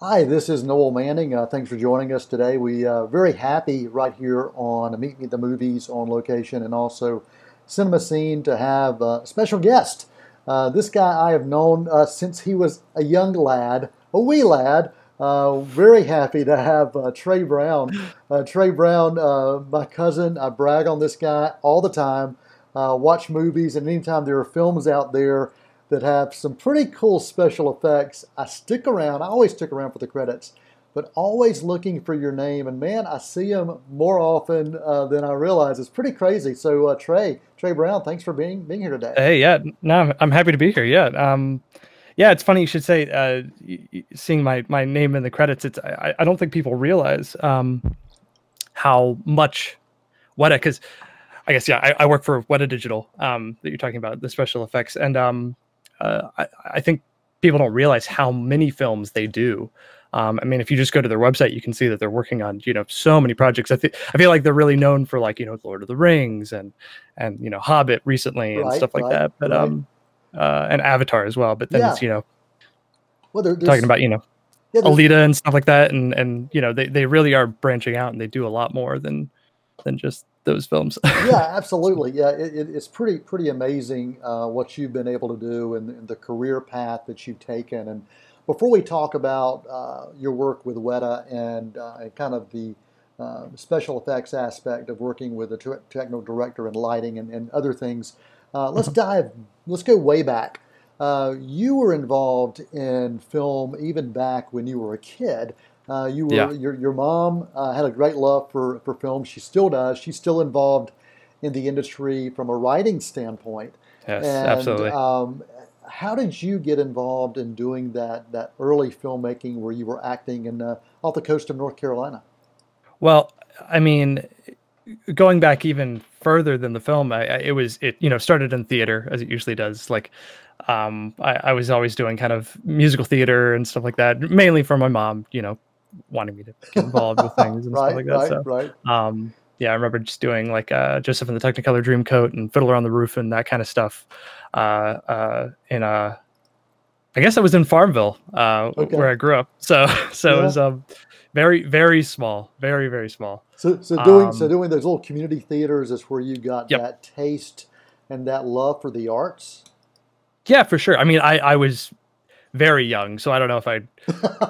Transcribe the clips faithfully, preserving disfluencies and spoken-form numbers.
Hi, this is Noel Manning. Uh, thanks for joining us today. We are uh, very happy right here on Meet Me at the Movies on location and also CinemaScene to have a special guest. Uh, this guy I have known uh, since he was a young lad, a wee lad. Uh, very happy to have uh, Trey Brown. Uh, Trey Brown, uh, my cousin, I brag on this guy all the time. Uh, watch movies, and anytime there are films out there that have some pretty cool special effects, I stick around. I always stick around for the credits, but always looking for your name. And man, I see him more often uh, than I realize. It's pretty crazy. So uh, Trey, Trey Brown, thanks for being being here today. Hey, yeah, no, I'm happy to be here. Yeah, um, yeah, it's funny you should say. Uh, seeing my my name in the credits, it's I, I don't think people realize um, how much Weta, because I guess yeah, I, I work for Weta Digital um, that you're talking about, the special effects, and um. Uh, I, I think people don't realize how many films they do. Um, I mean, if you just go to their website, you can see that they're working on, you know, so many projects. I think I feel like they're really known for, like, you know, Lord of the Rings and and you know Hobbit recently and right, stuff like right, that. But right. um, uh, and Avatar as well. But then yeah. it's you know, well, they're talking about you know yeah, Alita and stuff like that. And and you know they they really are branching out and they do a lot more than than just those films. Yeah, absolutely. Yeah, it, it, it's pretty pretty amazing uh, what you've been able to do and, and the career path that you've taken. And before we talk about uh, your work with Weta and, uh, and kind of the uh, special effects aspect of working with a te technical director and lighting and, and other things, uh, let's dive, let's go way back. Uh, you were involved in film even back when you were a kid. Uh, you were, yeah. your, your mom uh, had a great love for, for film. She still does. She's still involved in the industry from a writing standpoint. Yes, and, absolutely. Um, how did you get involved in doing that, that early filmmaking where you were acting in, uh, off the coast of North Carolina? Well, I mean, going back even further than the film, I, I, it was, it, you know, started in theater as it usually does. Like, um, I, I was always doing kind of musical theater and stuff like that, mainly for my mom, you know, wanting me to get involved with things and right, stuff like that. Right, so, right. Um, yeah, I remember just doing like uh, Joseph and the Technicolor Dreamcoat and Fiddler on the Roof and that kind of stuff. Uh, uh, and uh, I guess I was in Farmville, uh, okay. where I grew up. So, so yeah. it was um, very, very small, very, very small. So, so doing um, so doing those little community theaters is where you got yep. that taste and that love for the arts. Yeah, for sure. I mean, I I was very young, so I don't know if I,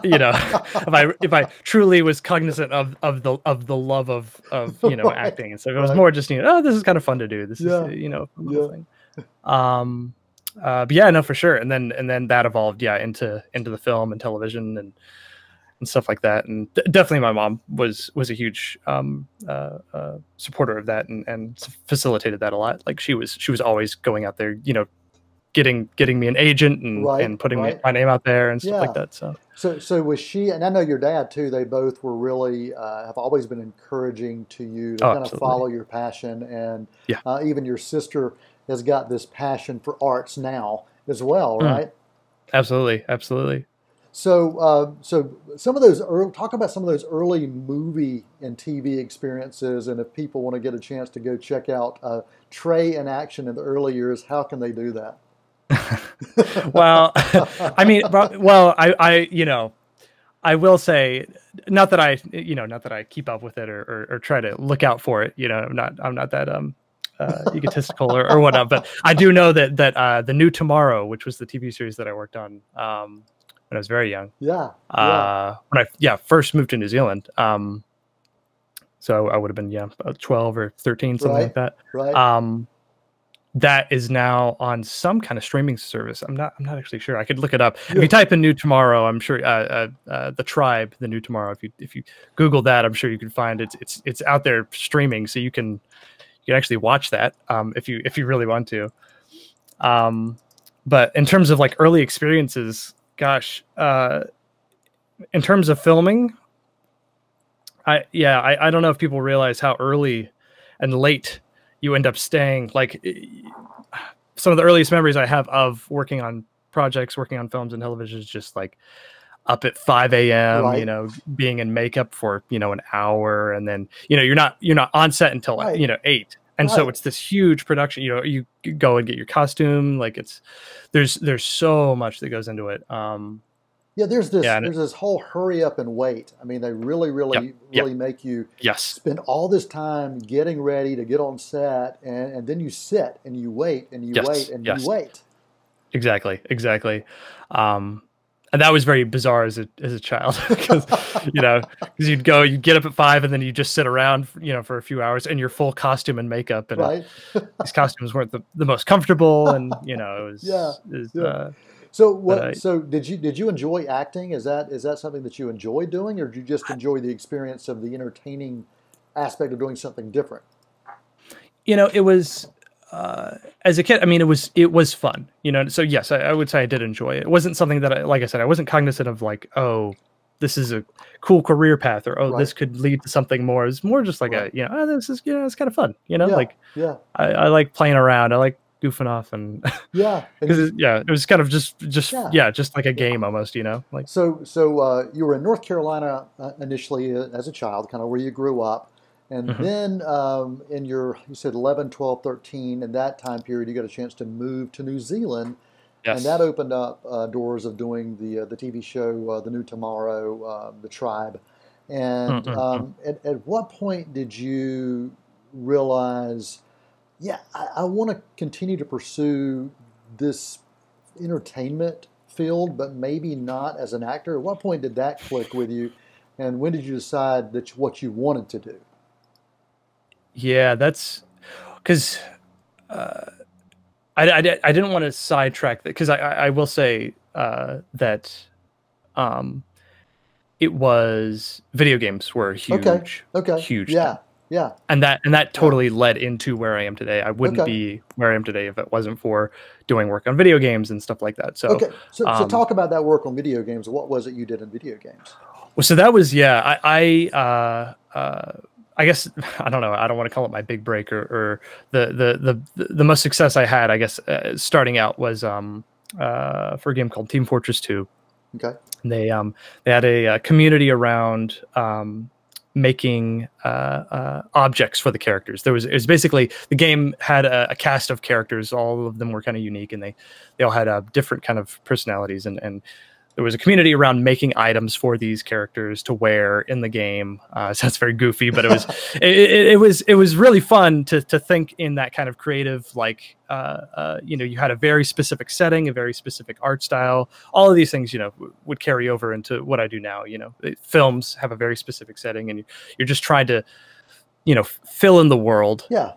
you know, if I if I truly was cognizant of of the of the love of of you know right. acting and stuff. It was right. more just, you know, oh, this is kind of fun to do. This yeah. is, you know, a yeah. thing. Um, uh, but yeah, no, for sure. And then and then that evolved, yeah, into into the film and television and and stuff like that. And definitely, my mom was was a huge um, uh, uh, supporter of that and and facilitated that a lot. Like she was she was always going out there, you know. Getting getting me an agent and, right, and putting right. my name out there and stuff yeah. like that. So. so so was she, and I know your dad too. They both were really uh, have always been encouraging to you to oh, kind absolutely. of follow your passion, and yeah. uh, even your sister has got this passion for arts now as well, right? Mm. Absolutely, absolutely. So uh, so some of those early, talk about some of those early movie and T V experiences, and if people want to get a chance to go check out uh, Trey in action in the early years, how can they do that? well, I mean, well, I, I, you know, I will say, not that I, you know, not that I keep up with it or, or, or try to look out for it. You know, I'm not, I'm not that um, uh, egotistical or, or whatnot. But I do know that that uh, The New Tomorrow, which was the T V series that I worked on um, when I was very young. Yeah. yeah. Uh, when I yeah first moved to New Zealand, um, so I would have been yeah about twelve or thirteen, something right. like that. Right. Um, that is now on some kind of streaming service. I'm not. I'm not actually sure. I could look it up. Yeah. If you type in "New Tomorrow," I'm sure uh, uh, uh, the tribe, The New Tomorrow. If you if you Google that, I'm sure you can find it. It's it's out there streaming, so you can you can actually watch that um, if you if you really want to. Um, but in terms of like early experiences, gosh, uh, in terms of filming, I yeah, I I don't know if people realize how early and late you end up staying. Like some of the earliest memories I have of working on projects, working on films and television is just like up at five A M, right. you know, being in makeup for, you know, an hour. And then, you know, you're not, you're not on set until, right. you know, eight. And right. so it's this huge production, you know, you go and get your costume. Like it's, there's, there's so much that goes into it. Um, Yeah, there's this yeah, there's this whole hurry up and wait. I mean, they really, really, yep, really yep. make you yes. spend all this time getting ready to get on set, and, and then you sit and you wait and you yes. wait and yes. you wait. Exactly, exactly. Um, and that was very bizarre as a as a child, because you know, because you'd go, you'd get up at five, and then you just sit around, you know, for a few hours in your full costume and makeup, and right. these costumes weren't the the most comfortable, and you know, it was yeah. It was, yeah. Uh, So what? Uh, so did you did you enjoy acting? Is that is that something that you enjoy doing, or did you just enjoy the experience of the entertaining aspect of doing something different? You know, it was uh, as a kid. I mean, it was it was fun. You know, so yes, I, I would say I did enjoy it. It wasn't something that, I, like I said, I wasn't cognizant of like, oh, this is a cool career path, or oh, right. this could lead to something more. It's more just like right. a you know, oh, this is you know, it's kind of fun. You know, yeah. like yeah, I, I like playing around. I like goofing off, and yeah, because yeah, it was kind of just just yeah, yeah just like a game yeah. almost, you know. Like so, so uh, you were in North Carolina uh, initially uh, as a child, kind of where you grew up, and mm-hmm. then um, in your you said eleven, twelve, thirteen, in that time period, you got a chance to move to New Zealand, yes. and that opened up uh, doors of doing the uh, the T V show uh, The New Tomorrow, uh, The Tribe, and mm-hmm. um, at, at what point did you realize? Yeah, I, I want to continue to pursue this entertainment field, but maybe not as an actor. At what point did that click with you, and when did you decide that you, what you wanted to do? Yeah, that's because uh, I, I, I didn't want to sidetrack that, because I, I will say uh, that um, it was video games were huge, okay, okay, huge, yeah. Thing. Yeah, and that and that totally led into where I am today. I wouldn't okay. be where I am today if it wasn't for doing work on video games and stuff like that. So, okay. so, um, so talk about that work on video games. What was it you did in video games? Well, so that was yeah. I I, uh, uh, I guess I don't know. I don't want to call it my big break or, or the, the the the most success I had. I guess uh, starting out was um, uh, for a game called Team Fortress two. Okay. And they um they had a, a community around. Um, making uh, uh, objects for the characters. There was, it was basically, the game had a, a cast of characters. All of them were kind of unique, and they, they all had uh, different kind of personalities. And, and there was a community around making items for these characters to wear in the game. Uh, so that's very goofy, but it was, it, it, it was, it was really fun to, to think in that kind of creative, like, uh, uh, you know, you had a very specific setting, a very specific art style. All of these things, you know, w would carry over into what I do now. You know, it, films have a very specific setting, and you're just trying to, you know, f fill in the world, yeah,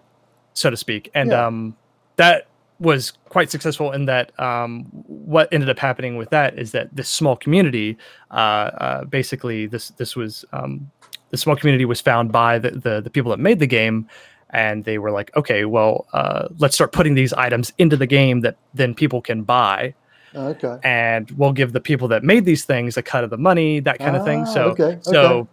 so to speak. And yeah. um, that was quite successful in that um, what ended up happening with that is that this small community, uh, uh, basically this this was um, the small community was found by the, the the people that made the game, and they were like, okay, well, uh, let's start putting these items into the game that then people can buy. Oh, okay. And we'll give the people that made these things a cut of the money, that kind ah, of thing. So okay, so okay.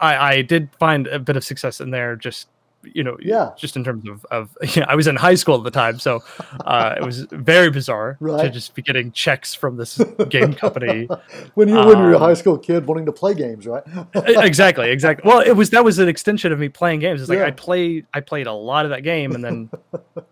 I, I did find a bit of success in there, just you know, yeah. just in terms of, of you know, I was in high school at the time, so uh, it was very bizarre right. to just be getting checks from this game company. when, you, um, when you were a high school kid wanting to play games, right? exactly, exactly. Well, it was that was an extension of me playing games. It's like yeah. I played I played a lot of that game, and then,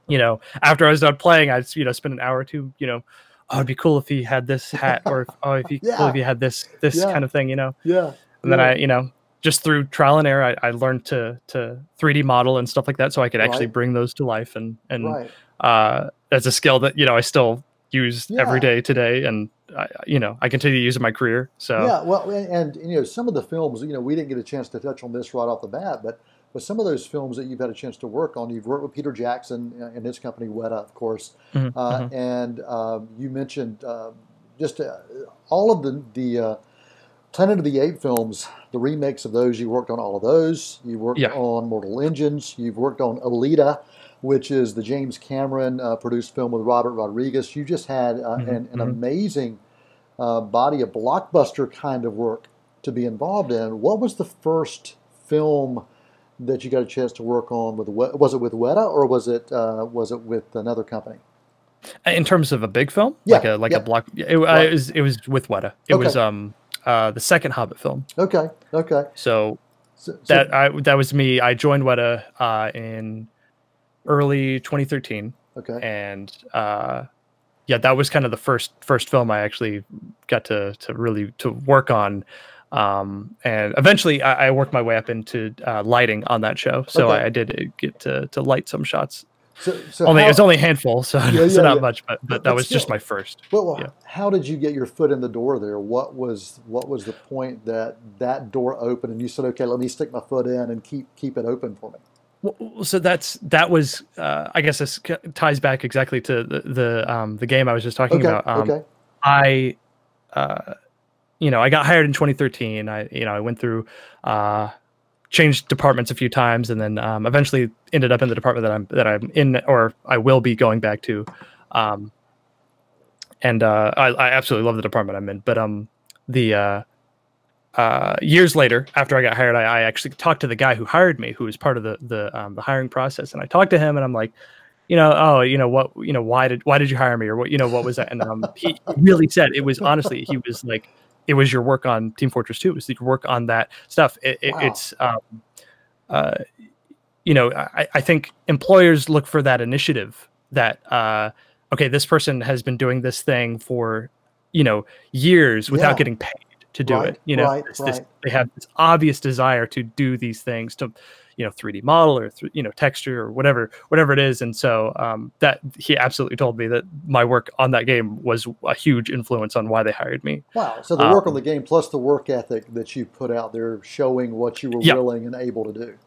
you know, after I was done playing, I'd you know spend an hour or two, you know, oh, it'd be cool if he had this hat, or if, oh, it'd be yeah. cool if he had this this yeah. kind of thing, you know. Yeah. And then yeah. I, you know. Just through trial and error, I, I learned to to three D model and stuff like that, so I could actually right. bring those to life, and and right. uh, that's a skill that you know I still use yeah. every day today, and I, you know I continue to use in my career. So yeah, well, and, and you know some of the films, you know we didn't get a chance to touch on this right off the bat, but but some of those films that you've had a chance to work on, you've worked with Peter Jackson and his company Weta, of course, mm-hmm, uh, mm-hmm. and um, you mentioned uh, just uh, all of the the. Uh, Planet of the Apes films, the remakes of those, you worked on all of those. You worked yeah. on Mortal Engines. You've worked on Alita, which is the James Cameron uh, produced film with Robert Rodriguez. You just had uh, mm-hmm, an, an mm-hmm. amazing uh, body of blockbuster kind of work to be involved in. What was the first film that you got a chance to work on? With was it with Weta, or was it uh, was it with another company? In terms of a big film, yeah, like a like yeah. a block, it, right. it was it was with Weta. It okay. was um. Uh, the second Hobbit film. Okay. Okay. So, so that so, I that was me. I joined Weta uh, in early twenty thirteen. Okay. And uh, yeah, that was kind of the first first film I actually got to to really to work on. Um, and eventually I, I worked my way up into uh, lighting on that show. So okay. I, I did get to, to light some shots. So, so only, how, it's only a handful, so, yeah, yeah, so not yeah. much, but, but that but was still, just my first. Well, well yeah. How did you get your foot in the door there? What was, what was the point that that door opened and you said, okay, let me stick my foot in and keep, keep it open for me? Well, so that's, that was, uh, I guess this ties back exactly to the, the, um, the game I was just talking okay, about. Um, okay. I, uh, you know, I got hired in twenty thirteen. I, you know, I went through, uh, changed departments a few times, and then um, eventually ended up in the department that I'm that I'm in, or I will be going back to. Um, and uh, I, I absolutely love the department I'm in. But um, the uh, uh, years later, after I got hired, I, I actually talked to the guy who hired me, who was part of the the um, the hiring process, and I talked to him, and I'm like, you know, oh, you know what, you know, why did why did you hire me, or what, you know, what was that? And um, he really said it was honestly, he was like, it was your work on Team Fortress two. It was your work on that stuff. It, wow. it, it's, um, uh, you know, I, I think employers look for that initiative that, uh, okay, this person has been doing this thing for, you know, years without yeah. getting paid to do right, it. You know, right, this, right. This, they have this obvious desire to do these things, to, you know, three D model or, you know, texture or whatever, whatever it is. And so um, that he absolutely told me that my work on that game was a huge influence on why they hired me. Wow. So the work um, on the game plus the work ethic that you put out there showing what you were yeah. willing and able to do.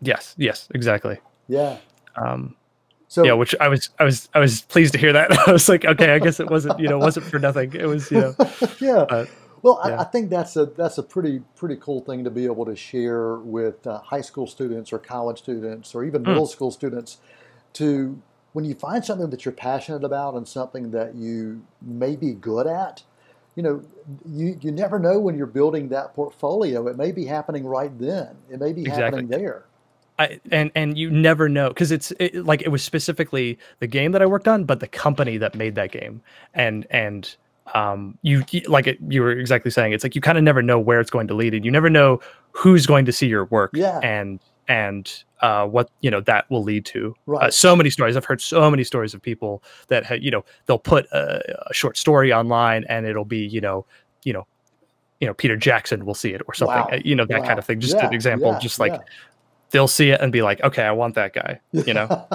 Yes. Yes, exactly. Yeah. Um, so, yeah, which I was, I was, I was pleased to hear that. I was like, okay, I guess it wasn't, you know, wasn't for nothing. It was, you know, yeah. Uh, Well, yeah. I, I think that's a that's a pretty pretty cool thing to be able to share with uh, high school students or college students or even mm. middle school students. To when you find something that you're passionate about and something that you may be good at, you know, you you never know when you're building that portfolio. It may be happening right then. It may be exactly. happening there. I, and and you never know, because it's it, like it was specifically the game that I worked on, but the company that made that game and and. Um, you like it, you were exactly saying, it's like you kind of never know where it's going to lead, and you never know who's going to see your work, yeah. and and uh, what you know that will lead to. Right. Uh, so many stories. I've heard so many stories of people that ha you know they'll put a, a short story online, and it'll be you know you know you know Peter Jackson will see it or something. Wow. Uh, you know that wow. kind of thing. Just yeah, an example. Yeah, just like. Yeah. They'll see it and be like, okay, I want that guy, you know.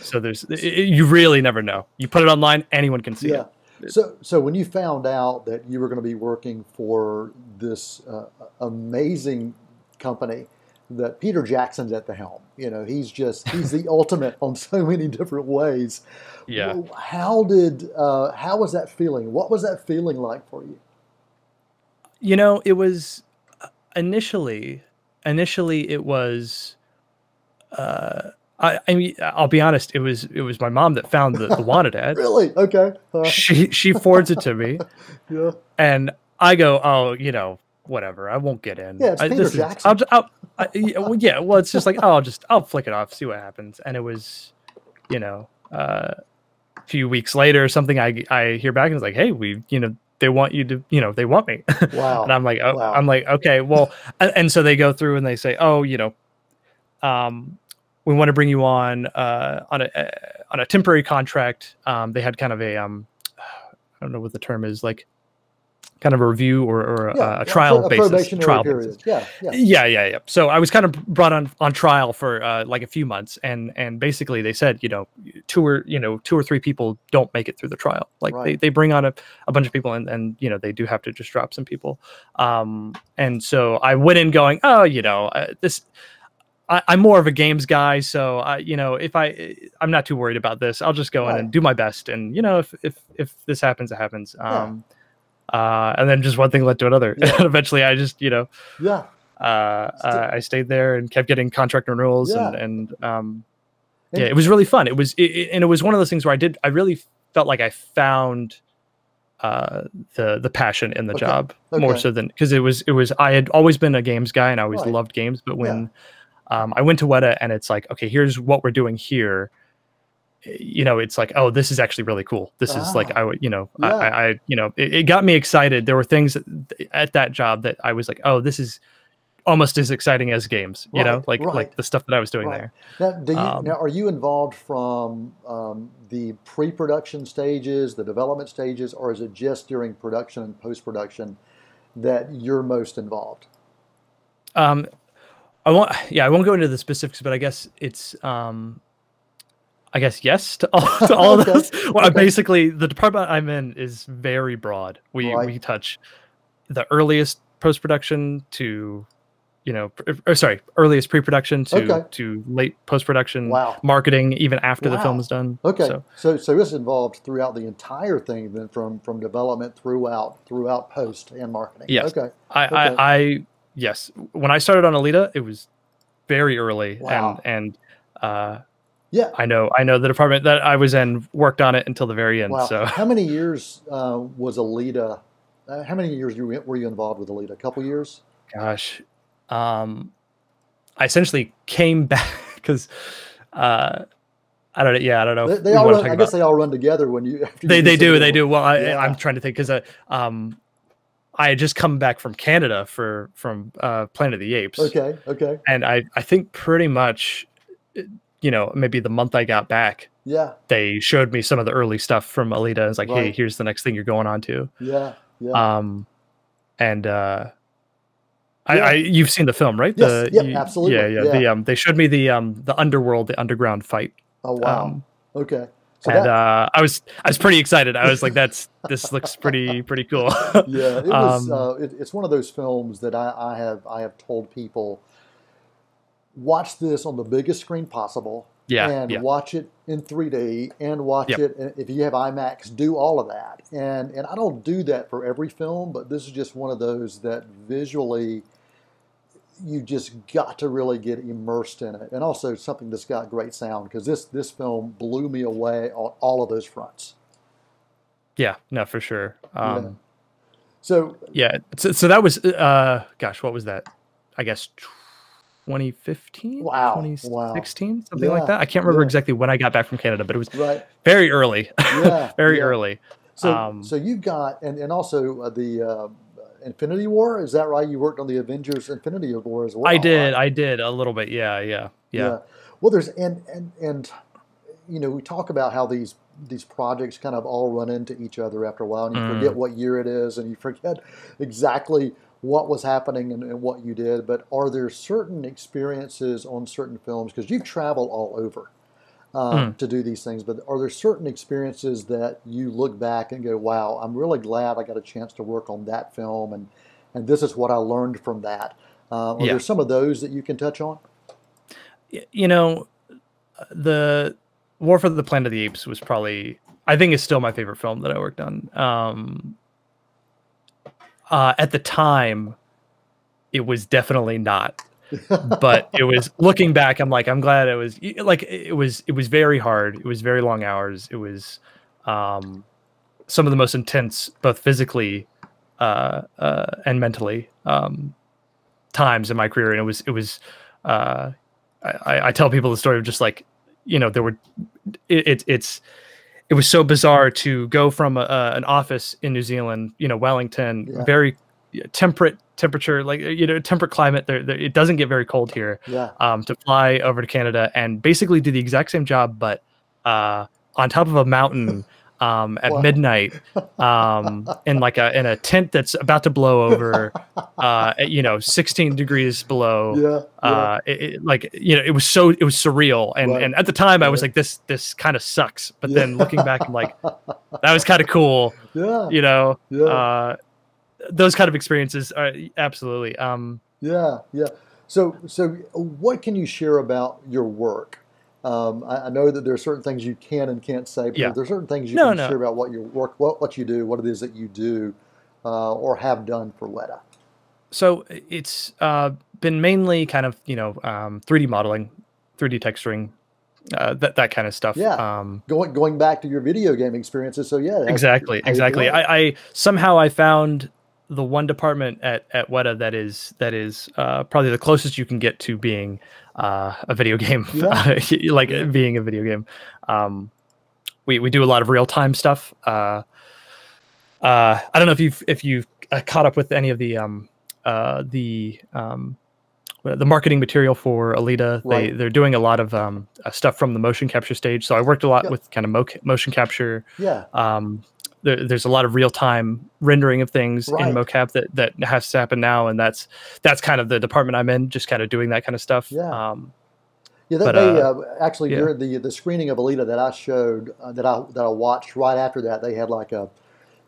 So there's it, you really never know. You put it online, anyone can see yeah. it. So, so when you found out that you were going to be working for this uh, amazing company, that Peter Jackson's at the helm, you know, he's just, he's the ultimate on so many different ways. Yeah. How did, uh, how was that feeling? What was that feeling like for you? You know, it was initially, initially it was, uh, I, I mean, I'll be honest. It was it was my mom that found the, the wanted ad. Really? Okay. Uh. She she forwards it to me. Yeah. And I go, oh, you know, whatever. I won't get in. Yeah, it's I, Peter this Jackson. Is, I'll, I'll, I, yeah, well, yeah. Well, it's just like oh, I'll just I'll flick it off, see what happens. And it was, you know, uh, a few weeks later or something. I I hear back and it's like, hey, we, you know, they want you to, you know, they want me. Wow. And I'm like, oh, wow. I'm like, okay, well, and, and so they go through and they say, oh, you know, um. we want to bring you on uh, on a uh, on a temporary contract. Um, they had kind of a um, I don't know what the term is, like kind of a review or, or yeah, uh, a trial a basis. Trial basis. Yeah, yeah, yeah, yeah, yeah. So I was kind of brought on on trial for uh, like a few months, and and basically they said, you know, two or you know two or three people don't make it through the trial. Like right. they they bring on a, a bunch of people, and and you know they do have to just drop some people. Um, and so I went in going, oh, you know, uh, this. I, I'm more of a games guy, so I, you know, if I, I'm not too worried about this. I'll just go right. in and do my best, and you know, if if if this happens, it happens. Um, yeah. uh, and then just one thing led to another. Yeah. Eventually, I just, you know, yeah, uh, uh, I stayed there and kept getting contract renewals, yeah. and and um, yeah, it was really fun. It was, it, it, and it was one of those things where I did, I really felt like I found uh the the passion in the okay. job okay. more so than because it was it was I had always been a games guy and I always right. loved games, but when yeah. Um, I went to Weta and it's like, okay, here's what we're doing here. You know, it's like, oh, this is actually really cool. This ah, is like, I would, you know, yeah. I, I, you know, it, it got me excited. There were things at that job that I was like, oh, this is almost as exciting as games, you right, know, like right. like the stuff that I was doing right. there. Now, do you, um, now, are you involved from um, the pre-production stages, the development stages, or is it just during production and post-production that you're most involved? Um, I won't. Yeah, I won't go into the specifics, but I guess it's. Um, I guess yes to all, to all okay. of those. Well, okay. Basically, the department I'm in is very broad. We right. we touch the earliest post-production to. You know, or sorry, earliest pre-production to okay. to late post-production, wow. marketing, even after wow. the film is done. Okay, so so, so it's involved throughout the entire thing, then from from development throughout throughout post and marketing. Yes. Okay. I, okay. I I yes. When I started on Alita, it was very early, wow. and and uh, yeah, I know I know the department that I was in worked on it until the very end. Wow. So how many years uh, was Alita? Uh, how many years you were you involved with Alita? A couple years? Gosh. Um, I essentially came back because uh, I don't know. Yeah, I don't know. They, they all run, I guess they all run together when you. After they you they do they one. do. Well, I, yeah. I'm trying to think because I um I had just come back from Canada for from uh, Planet of the Apes. Okay, okay. And I I think pretty much, you know, maybe the month I got back. Yeah. They showed me some of the early stuff from Alita. I was like, right. hey, here's the next thing you're going on to. Yeah. Yeah. Um, and uh. I, yeah. I you've seen the film, right? Yes, the, yeah, you, absolutely. Yeah, yeah, yeah. The, um, they showed me the um, the underworld, the underground fight. Oh wow! Um, okay. So and that... uh, I was I was pretty excited. I was like, "That's this looks pretty pretty cool." Yeah, it was. Um, uh, it, it's one of those films that I, I have I have told people, watch this on the biggest screen possible. Yeah, and yeah. watch it in three D and watch yep. it if you have IMAX. Do all of that, and and I don't do that for every film, but this is just one of those that visually. You just got to really get immersed in it, and also something that's got great sound because this this film blew me away on all of those fronts. Yeah, no, for sure. Um, yeah. So yeah, so, so that was uh, gosh, what was that? I guess twenty fifteen, wow, twenty sixteen, wow. something yeah, like that. I can't remember yeah. exactly when I got back from Canada, but it was right. very early, yeah, very yeah. early. So um, so you've got and and also uh, the. Uh, Infinity War? Is that right? You worked on the Avengers Infinity War as well. I did. Right? I did a little bit. Yeah, yeah, yeah. Yeah. Well, there's and and and you know, we talk about how these these projects kind of all run into each other after a while, and you mm. forget what year it is, and you forget exactly what was happening and, and what you did. But are there certain experiences on certain films? Because you travel all over um, mm. to do these things, but are there certain experiences that you look back and go, wow, I'm really glad I got a chance to work on that film, and, and this is what I learned from that. Uh, are yeah. there some of those that you can touch on? You know, the War for the Planet of the Apes was probably, I think is still my favorite film that I worked on. Um, uh, at the time, it was definitely not. But it was looking back, I'm like, I'm glad it was like, it was, it was very hard. It was very long hours. It was, um, some of the most intense, both physically, uh, uh, and mentally, um, times in my career. And it was, it was, uh, I, I tell people the story of just like, you know, there were, it, it it's, it was so bizarre to go from a, an office in New Zealand, you know, Wellington, yeah. very temperate, temperature, like, you know, temperate climate there, there it doesn't get very cold here, yeah um to fly over to Canada and basically do the exact same job but uh on top of a mountain um at wow. midnight um in like a in a tent that's about to blow over uh at, you know, sixteen degrees below. yeah, yeah. uh it, it, like, you know, it was so it was surreal, and right. and at the time right. I was like, this this kind of sucks, but yeah. then looking back I'm like, that was kind of cool. yeah you know yeah. uh Those kind of experiences are absolutely. Um, yeah, yeah. So, so what can you share about your work? Um, I, I know that there are certain things you can and can't say, but yeah. there are certain things you no, can no. share about what your work, what what you do, what it is that you do, uh, or have done for Weta. So it's uh, been mainly kind of, you know, um, three D modeling, three D texturing. Uh, that that kind of stuff. Yeah. Um, going going back to your video game experiences. So yeah. Exactly. Exactly. I, I somehow I found the one department at at Weta that is that is uh, probably the closest you can get to being uh, a video game, yeah. like yeah. being a video game. Um, we we do a lot of real time stuff. Uh, uh, I don't know if you've if you've caught up with any of the um, uh, the um, the marketing material for Alita. Right. They, they're doing a lot of um, stuff from the motion capture stage. So I worked a lot yeah. with kind of mo motion capture. Yeah. Um, there, there's a lot of real-time rendering of things right. in mocap that, that has to happen now. And that's, that's kind of the department I'm in, just kind of doing that kind of stuff. Yeah. Um, yeah, that but, they uh, uh, actually yeah. during the the screening of Alita that I showed uh, that I that I watched right after that, they had like a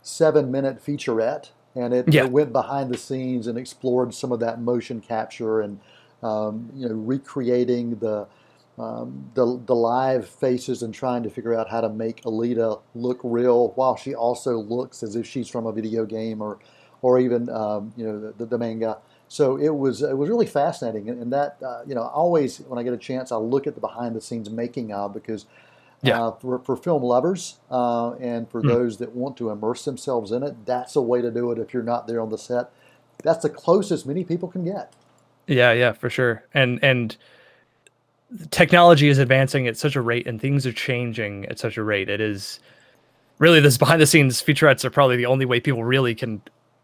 seven minute featurette, and it, yeah. it went behind the scenes and explored some of that motion capture and um, you know recreating the, um, the the live faces and trying to figure out how to make Alita look real while she also looks as if she's from a video game or or even um, you know the, the manga. So it was it was really fascinating, and that uh, you know I always when I get a chance I look at the behind the scenes making of because yeah. uh, for for film lovers uh, and for mm. those that want to immerse themselves in it, that's a way to do it. If you're not there on the set, that's the closest many people can get. Yeah, yeah, for sure. And and technology is advancing at such a rate, and things are changing at such a rate. It is really this behind the scenes featurettes are probably the only way people really can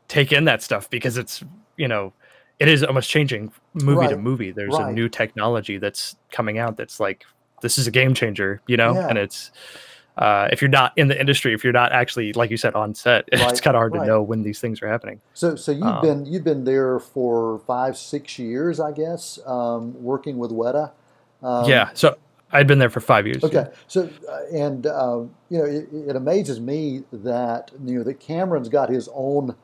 take in that stuff because it's you know. It is almost changing movie right. to movie. There's right. a new technology that's coming out that's like, this is a game changer, you know? Yeah. And it's, uh, if you're not in the industry, if you're not actually, like you said, on set, right. it's kind of hard right. to know when these things are happening. So, so you've um, been, you've been there for five, six years, I guess, um, working with Weta. Um, yeah. So I'd been there for five years. Okay. Yeah. So, uh, and, um, you know, it, it amazes me that, you know, that Cameron's got his own,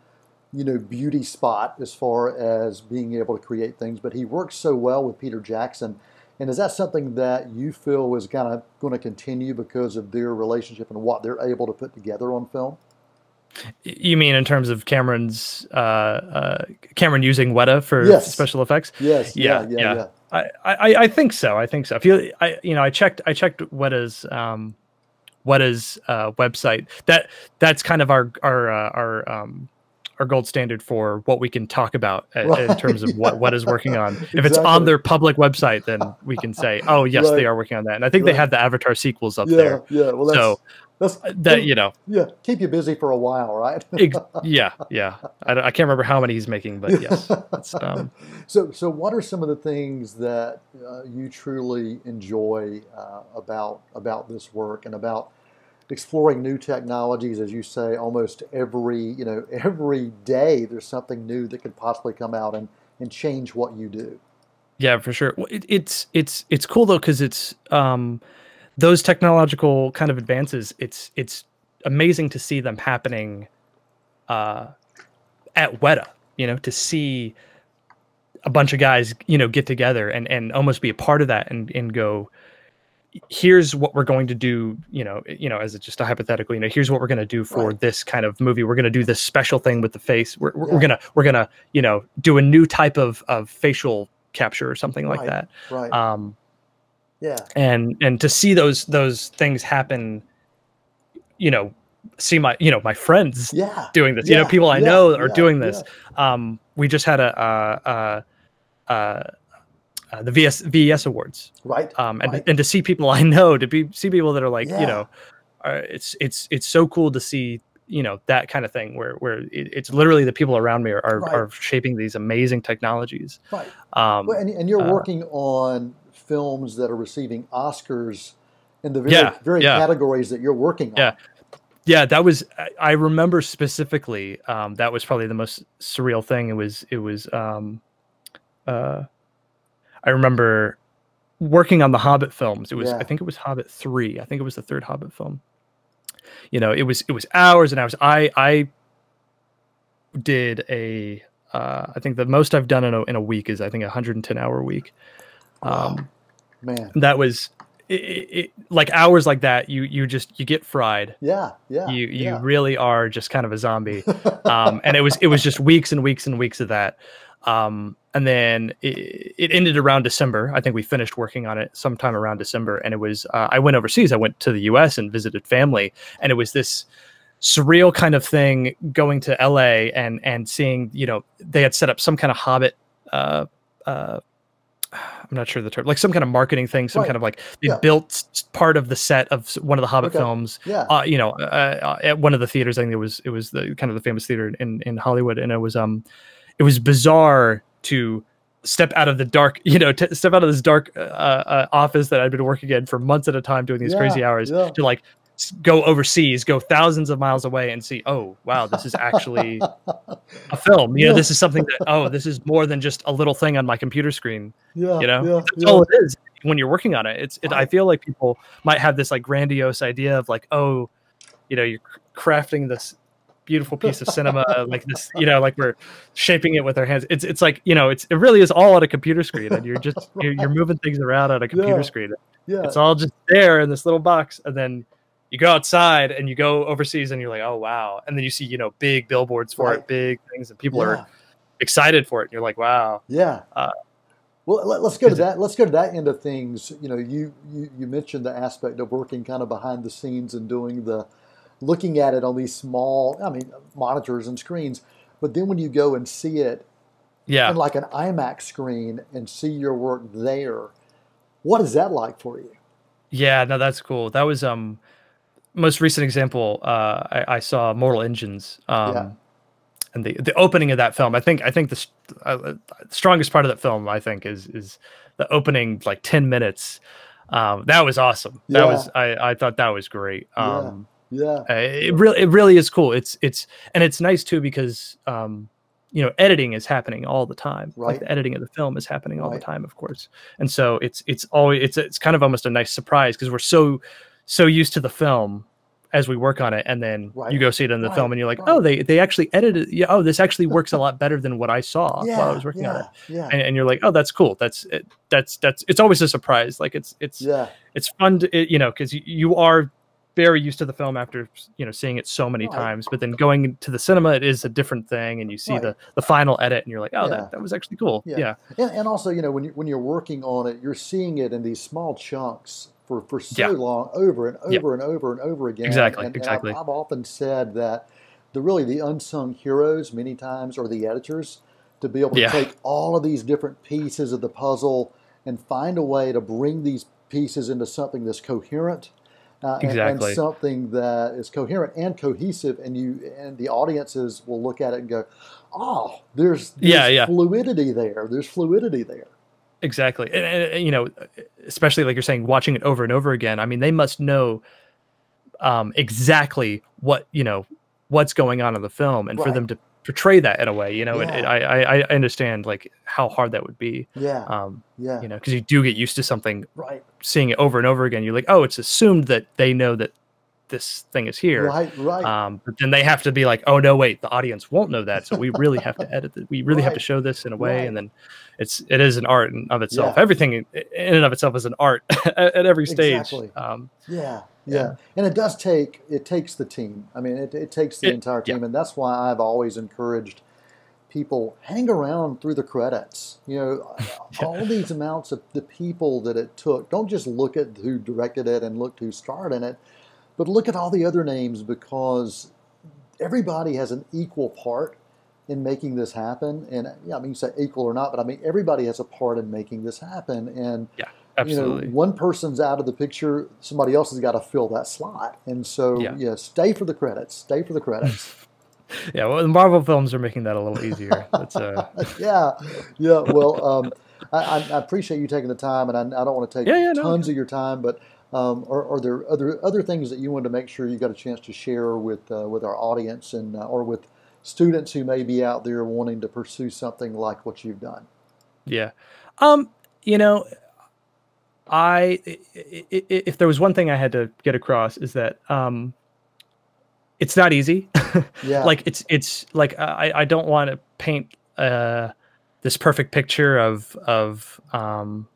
you know, beauty spot as far as being able to create things, but he works so well with Peter Jackson. And is that something that you feel is kind of going to continue because of their relationship and what they're able to put together on film? You mean in terms of Cameron's uh, uh, Cameron using Weta for yes. special effects? Yes. Yeah. Yeah. yeah, yeah. yeah. I, I I think so. I think so. If you I you know I checked I checked Weta's um, Weta's uh, website. That that's kind of our our uh, our um, our gold standard for what we can talk about at, right. in terms of yeah. what what is working on. If exactly. it's on their public website, then we can say, oh yes, right. they are working on that. And I think right. they have the Avatar sequels up yeah, there. Yeah. Well, that's, so that's, that, you know, yeah. keep you busy for a while, right? ex yeah. Yeah. I, I can't remember how many he's making, but yes. It's, um, so, so what are some of the things that uh, you truly enjoy uh, about, about this work and about, exploring new technologies, as you say, almost every, you know, every day there's something new that could possibly come out and, and change what you do. Yeah, for sure. Well, it, it's, it's, it's cool though. Cause it's, um, those technological kind of advances, it's, it's amazing to see them happening, uh, at Weta, you know, to see a bunch of guys, you know, get together and, and almost be a part of that and, and go, here's what we're going to do, you know, you know, as it's just a hypothetical, you know, here's what we're going to do for right. this kind of movie. We're going to do this special thing with the face. We're, we're, yeah. we're going to, we're going to, you know, do a new type of, of facial capture or something right. like that. Right. Um, yeah. And, and to see those, those things happen, you know, see my, you know, my friends yeah. doing this, yeah. you know, people I yeah. know are yeah. doing this. Yeah. Um, we just had a, uh, uh, uh, Uh, the V E S awards, right? Um, and right. and to see people I know, to be see people that are like yeah. you know, uh, it's it's it's so cool to see you know that kind of thing where where it, it's literally the people around me are are, right. are shaping these amazing technologies. Right. Um, well, and and you're uh, working on films that are receiving Oscars in the very yeah, very yeah. categories that you're working on. Yeah. Yeah, that was. I remember specifically. Um, that was probably the most surreal thing. It was. It was. Um, uh, I remember working on the Hobbit films. It was, yeah. I think it was Hobbit three. I think it was the third Hobbit film. You know, it was, it was hours and hours. I, I did a, uh, I think the most I've done in a, in a week is I think a one hundred ten hour week. Um, wow. Man, that was it, it, it, like hours like that. You, you just, you get fried. Yeah. Yeah. You, you yeah. really are just kind of a zombie. um, and it was, it was just weeks and weeks and weeks of that. Um, and then it, it ended around December. I think we finished working on it sometime around December. And it was, uh, I went overseas. I went to the U S and visited family. And it was this surreal kind of thing going to L A and, and seeing, you know, they had set up some kind of Hobbit, uh, uh, I'm not sure the term, like some kind of marketing thing, some right. kind of like they yeah. built part of the set of one of the Hobbit okay. films, yeah. uh, you know, uh, at one of the theaters. I think it was, it was the kind of the famous theater in, in Hollywood. And it was, um, it was bizarre to step out of the dark, you know, t step out of this dark uh, uh, office that I'd been working in for months at a time doing these yeah, crazy hours yeah. to like go overseas, go thousands of miles away and see, oh, wow, this is actually a film. You yeah. know, this is something that, oh, this is more than just a little thing on my computer screen. Yeah, you know, yeah, that's yeah. all it is when you're working on it. It's, it, I feel like people might have this like grandiose idea of like, oh, you know, you're crafting this beautiful piece of cinema like this, you know, like we're shaping it with our hands. It's it's like, you know, it's it really is all on a computer screen, and you're just right. you're, you're moving things around on a computer yeah. screen. Yeah, it's all just there in this little box, and then you go outside and you go overseas, and you're like, oh wow, and then you see, you know, big billboards for right. it, big things, and people yeah. are excited for it, and you're like, wow, yeah. Uh, well, let, let's go to that. Let's go to that end of things. You know, you, you you mentioned the aspect of working kind of behind the scenes and doing the looking at it on these small, I mean, monitors and screens, but then when you go and see it yeah. in like an IMAX screen and see your work there, what is that like for you? Yeah, no, that's cool. That was um, most recent example. Uh, I, I saw Mortal Engines, um, yeah. and the the opening of that film. I think I think the uh, strongest part of that film, I think, is is the opening like ten minutes. Um, that was awesome. That yeah. was I I thought that was great. Um, yeah. Yeah, uh, it really it really is cool. It's it's and it's nice too, because um, you know, editing is happening all the time. Right, like the editing of the film is happening all right. the time, of course. And so it's it's always it's it's kind of almost a nice surprise, because we're so so used to the film as we work on it, and then right. you go see it in the right. film, and you're like, right. oh, they they actually edited. Yeah, oh, this actually works a lot better than what I saw yeah, while I was working yeah, on it. Yeah, and, and you're like, oh, that's cool. That's it, that's that's it's always a surprise. Like it's it's yeah, it's fun to, it, you know, because you, you are very used to the film after, you know, seeing it so many right. times, but then going to the cinema, it is a different thing, and you see right. the the final edit, and you're like, oh, yeah. that, that was actually cool. Yeah, yeah. And, and also, you know, when you when you're working on it, you're seeing it in these small chunks for for so yeah. long, over and over yeah. and over and over again. Exactly, and, exactly. And I've, I've often said that the really the unsung heroes many times are the editors, to be able to yeah. take all of these different pieces of the puzzle and find a way to bring these pieces into something that's coherent. Uh, exactly. and, and something that is coherent and cohesive, and you and the audiences will look at it and go, "Oh, there's, there's yeah, yeah. fluidity there. There's fluidity there." Exactly, and, and you know, especially like you're saying, watching it over and over again. I mean, they must know um, exactly what you know what's going on in the film, and right. for them to portray that in a way, you know, yeah. it, it, I I understand like how hard that would be. Yeah, um, yeah. You know, because you do get used to something, right? Seeing it over and over again, you're like, oh, it's assumed that they know that this thing is here, right? Right. Um, but then they have to be like, oh no, wait, the audience won't know that, so we really have to edit it. We really right. have to show this in a way, right. and then it's it is an art in of itself. Yeah. Everything in and of itself is an art at, at every stage. Exactly. Um, yeah. Yeah, and it does take, it takes the team. I mean, it, it takes the it, entire team, yeah. and that's why I've always encouraged people, hang around through the credits. You know, yeah. all these amounts of the people that it took. Don't just look at who directed it and look who starred in it, but look at all the other names, because everybody has an equal part in making this happen. And, yeah, I mean, you say equal or not, but I mean, everybody has a part in making this happen. And yeah. Absolutely. You know, one person's out of the picture, somebody else has got to fill that slot. And so, yeah, yeah stay for the credits. Stay for the credits. yeah, well, the Marvel films are making that a little easier. That's, uh... yeah, yeah. Well, um, I, I appreciate you taking the time, and I, I don't want to take yeah, yeah, tons no. of your time, but um, are, are there other other things that you wanted to make sure you got a chance to share with, uh, with our audience, and uh, or with students who may be out there wanting to pursue something like what you've done? Yeah. Um, you know... I, if there was one thing I had to get across, is that um, it's not easy. yeah. Like it's, it's like, I, I don't want to paint uh, this perfect picture of, of um,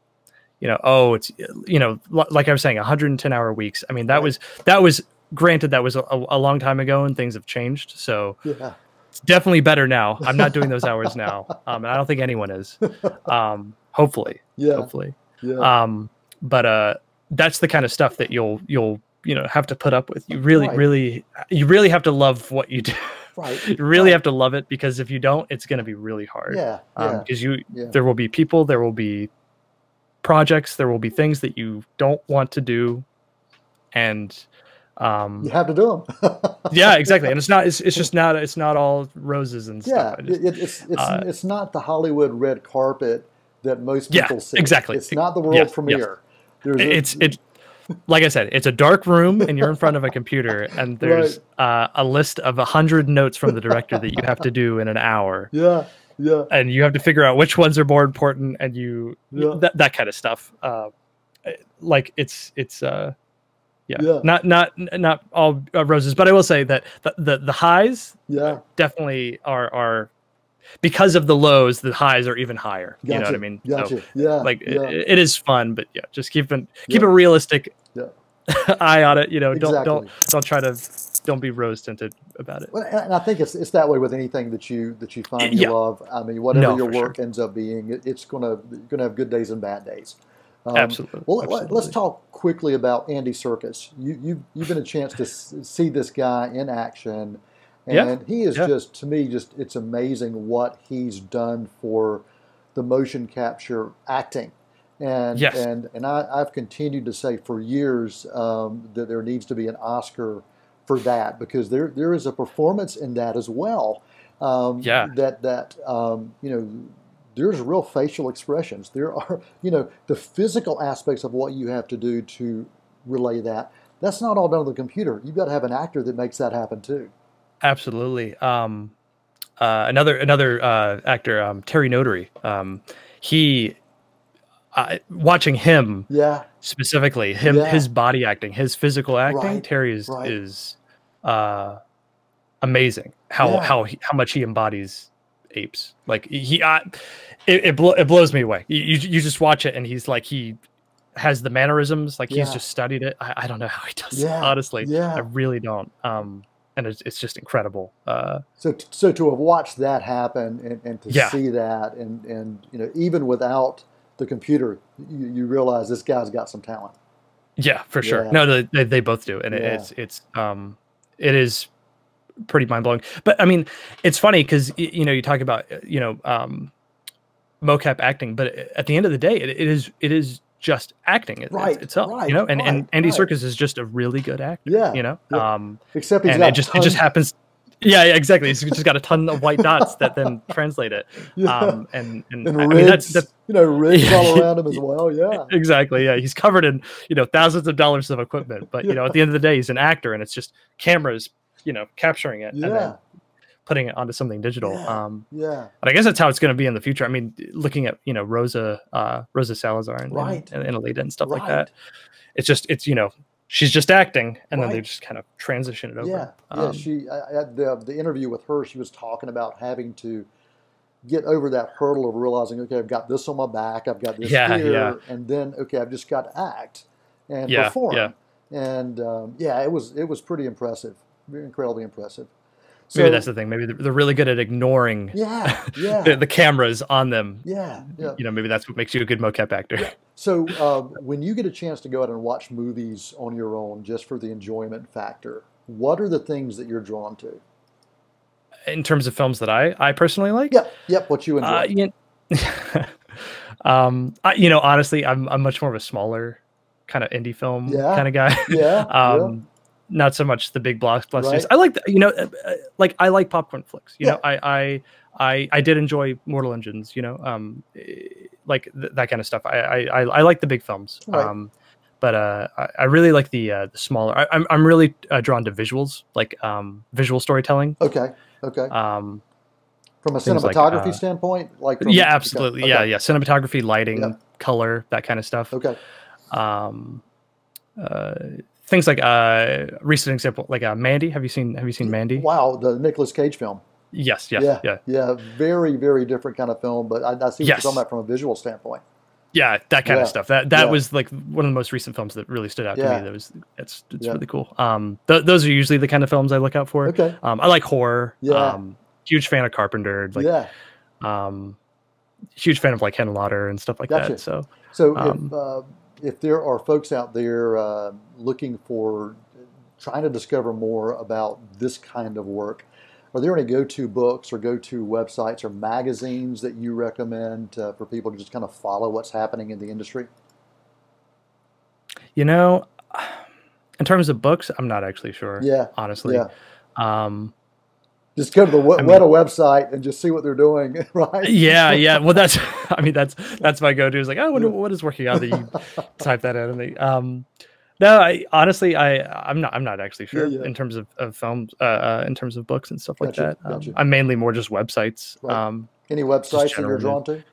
you know, oh, it's, you know, like I was saying, one hundred ten hour weeks. I mean, that right. was, that was granted, that was a, a long time ago, and things have changed. So yeah. it's definitely better now. I'm not doing those hours now. Um, and I don't think anyone is, um, hopefully, yeah. hopefully. Yeah. Um, But uh, that's the kind of stuff that you'll you'll you know have to put up with. You really, right. really, you really have to love what you do. Right. You really right. have to love it, because if you don't, it's going to be really hard. Yeah. Because yeah. um, you, yeah. there will be people, there will be projects, there will be things that you don't want to do, and um, you have to do them. yeah, exactly. And it's not. It's, it's just not. It's not all roses and yeah. stuff. Yeah. It, it's it's, uh, it's not the Hollywood red carpet that most people yeah, see. Exactly. It's not the world yes, premiere. Yes. It's a, it. Like I said, it's a dark room and you're in front of a computer and there's right. uh, a list of a hundred notes from the director that you have to do in an hour. Yeah. Yeah. And you have to figure out which ones are more important and you, yeah. that, that kind of stuff. Uh, like it's, it's, uh, yeah. yeah, not, not, not all roses, but I will say that the, the, the highs yeah. definitely are, are, because of the lows, the highs are even higher. Gotcha. You know what I mean? Gotcha. So, yeah. Like yeah. It, it is fun, but yeah, just keep an, keep yeah. a realistic yeah. eye on it. You know, exactly. don't don't don't try to don't be rose tinted about it. Well, and I think it's it's that way with anything that you that you find you yeah. love. I mean, whatever no, your work sure. ends up being, it, it's gonna you're gonna have good days and bad days. Um, Absolutely. Well, Absolutely. let's talk quickly about Andy Serkis. You you you've been a chance to see this guy in action. And yeah, he is yeah. just, to me, just it's amazing what he's done for the motion capture acting. And yes. and, and I, I've continued to say for years um, that there needs to be an Oscar for that, because there there is a performance in that as well. Um, yeah. That, that um, you know, there's real facial expressions. There are, you know, the physical aspects of what you have to do to relay that. That's not all done on the computer. You've got to have an actor that makes that happen too. Absolutely. Um, uh, another another uh, actor, um, Terry Notary. Um, he, uh, watching him, yeah, specifically him, yeah. his body acting, his physical acting. Right. Terry is right. is uh, amazing. How yeah. how he, how much he embodies apes. Like he, I, it it, blo it blows me away. You, you you just watch it and he's like he has the mannerisms. Like yeah. he's just studied it. I, I don't know how he does yeah. it. Honestly, yeah. I really don't. Um, And it's, it's just incredible. Uh, so, so to have watched that happen and, and to yeah. see that, and, and you know, even without the computer, you, you realize this guy's got some talent. Yeah, for sure. Yeah. No, they, they both do, and yeah. it's it's um, it is pretty mind blowing. But I mean, it's funny because you know you talk about you know um, mocap acting, but at the end of the day, it, it is it is just acting right, itself, right, you know, and, right, and Andy right. Serkis is just a really good actor, yeah, you know, yeah. um, except he's and got it just, it just happens. Yeah, yeah, exactly. He's just got a ton of white dots that then translate it. Yeah. Um, and, and, and I rigs, mean, that's, that's, you know, rigs yeah, all around him as well. Yeah, exactly. Yeah. He's covered in, you know, thousands of dollars of equipment, but yeah. you know, at the end of the day, he's an actor and it's just cameras, you know, capturing it yeah. and then putting it onto something digital. Yeah. Um, yeah. But I guess that's how it's going to be in the future. I mean, looking at, you know, Rosa, uh, Rosa Salazar and, right. and, and Alita and stuff right. like that. It's just, it's, you know, she's just acting and right. then they just kind of transition it over. Yeah. Um, yeah she, I, I, the, the interview with her, she was talking about having to get over that hurdle of realizing, okay, I've got this on my back. I've got this yeah, here. Yeah. And then, okay, I've just got to act and yeah, perform. Yeah. And um, yeah, it was, it was pretty impressive. Incredibly impressive. So, maybe that's the thing. Maybe they're really good at ignoring yeah, yeah. the, the cameras on them. Yeah, yeah. You know, maybe that's what makes you a good mocap actor. Yeah. So uh, when you get a chance to go out and watch movies on your own just for the enjoyment factor, what are the things that you're drawn to? In terms of films that I, I personally like? Yep, yep, what you enjoy. Uh, you, know, um, I, you know, honestly, I'm, I'm much more of a smaller kind of indie film yeah, kind of guy. Yeah, um, yeah. Not so much the big blockbusters. Right. I like, the, you know, like I like popcorn flicks. You yeah. know, I, I I I did enjoy Mortal Engines. You know, um, like th that kind of stuff. I I I like the big films. Right. Um, but uh, I, I really like the uh, the smaller. I, I'm I'm really uh, drawn to visuals, like um, visual storytelling. Okay. Okay. Um, from a cinematography like, uh, standpoint, like from yeah, absolutely, okay. yeah, yeah, cinematography, lighting, yeah. color, that kind of stuff. Okay. Um. Uh. Things like uh, recent example, like uh, Mandy. Have you seen? Have you seen Mandy? Wow, the Nicolas Cage film. Yes, yes, yeah, yeah, yeah. Very, very different kind of film, but I, I see what yes. you're talking about from a visual standpoint. Yeah, that kind yeah. of stuff. That that yeah. was like one of the most recent films that really stood out yeah. to me. That was it's it's yeah. really cool. Um, th those are usually the kind of films I look out for. Okay. Um, I like horror. Yeah. Um, huge fan of Carpenter. Like, yeah. Um, huge fan of like Ken Lauder and stuff like gotcha. that. So so. Um, if, uh, If there are folks out there uh, looking for, trying to discover more about this kind of work, are there any go-to books or go-to websites or magazines that you recommend uh, for people to just kind of follow what's happening in the industry? You know, in terms of books, I'm not actually sure, yeah. honestly. Yeah. Um, Just go to the Weta I mean, website and just see what they're doing, right? Yeah, yeah. Well, that's, I mean, that's that's my go-to. Is like, I wonder what is working out that you type that in. And they, um, no, I honestly, I I'm not I'm not actually sure yeah, yeah. in terms of, of films, uh, uh, in terms of books and stuff gotcha, like that. Um, gotcha. I'm mainly more just websites. Right. Um, any websites that you're drawn to?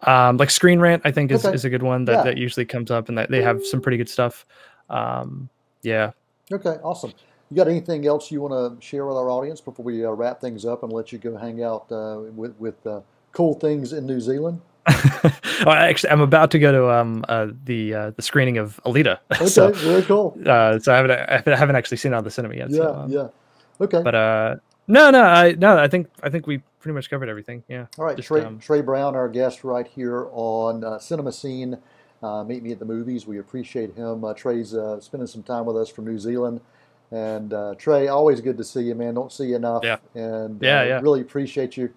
Um, like Screen Rant, I think is okay. is a good one that yeah. that usually comes up, and that they have some pretty good stuff. Um, yeah. Okay. Awesome. You got anything else you want to share with our audience before we uh, wrap things up and let you go hang out uh, with, with uh, cool things in New Zealand? Well, actually, I'm about to go to um, uh, the uh, the screening of Alita. Okay, so, very cool. Uh, so I haven't I haven't actually seen it on the cinema yet. Yeah, so, um, yeah. Okay. But uh, no, no, I no, I think I think we pretty much covered everything. Yeah. All right, Just, Trey, um, Trey Brown, our guest right here on uh, Cinemascene. Uh, Meet Me at the Movies. We appreciate him. Uh, Trey's uh, spending some time with us from New Zealand. And uh, Trey, always good to see you, man. Don't see you enough. Yeah. And yeah, uh, yeah. really appreciate you.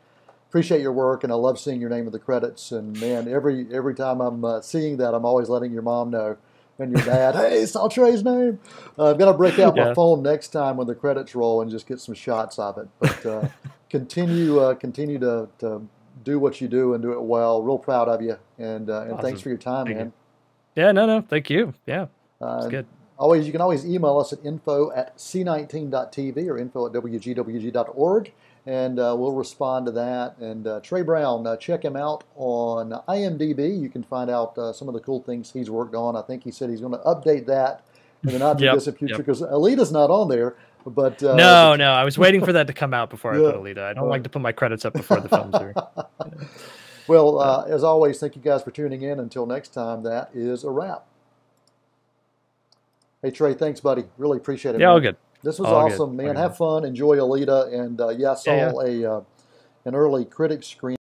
Appreciate your work, and I love seeing your name in the credits. And, man, every every time I'm uh, seeing that, I'm always letting your mom know and your dad, hey, I saw Trey's name. Uh, I've got to break out yeah. my phone next time when the credits roll and just get some shots of it. But uh, continue uh, continue to, to do what you do and do it well. Real proud of you, and, uh, and awesome. Thanks for your time, thank man. You. Yeah, no, no, thank you. Yeah, uh, it's good. Always, you can always email us at info at c nineteen dot t v or info at w g w g dot org, and uh, we'll respond to that. And uh, Trey Brown, uh, check him out on IMDb. You can find out uh, some of the cool things he's worked on. I think he said he's going to update that in the not-too-distant yep, future because yep. Alita's not on there. But uh, no, no, I was waiting for that to come out before yeah. I put Alita. I don't like to put my credits up before the films are. Yeah. Well, uh, as always, thank you guys for tuning in. Until next time, that is a wrap. Hey, Trey, thanks, buddy. Really appreciate it. Yeah, man. All good. This was all awesome, good. Man. Have fun. Enjoy Alita. And, uh, yeah, I saw yeah, yeah. a, uh, an early critic screen.